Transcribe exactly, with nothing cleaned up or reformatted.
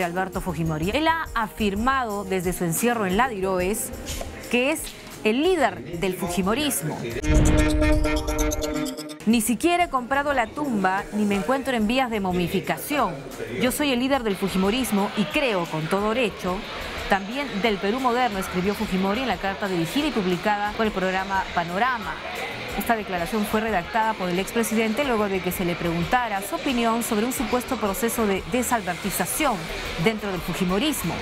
Alberto Fujimori. Él ha afirmado desde su encierro en la DIROES que es el líder del Fujimorismo. Ni siquiera he comprado la tumba ni me encuentro en vías de momificación. Yo soy el líder del Fujimorismo y creo con todo derecho, también del Perú Moderno, escribió Fujimori en la carta dirigida y publicada por el programa Panorama. Esta declaración fue redactada por el expresidente luego de que se le preguntara su opinión sobre un supuesto proceso de desalbertización dentro del Fujimorismo.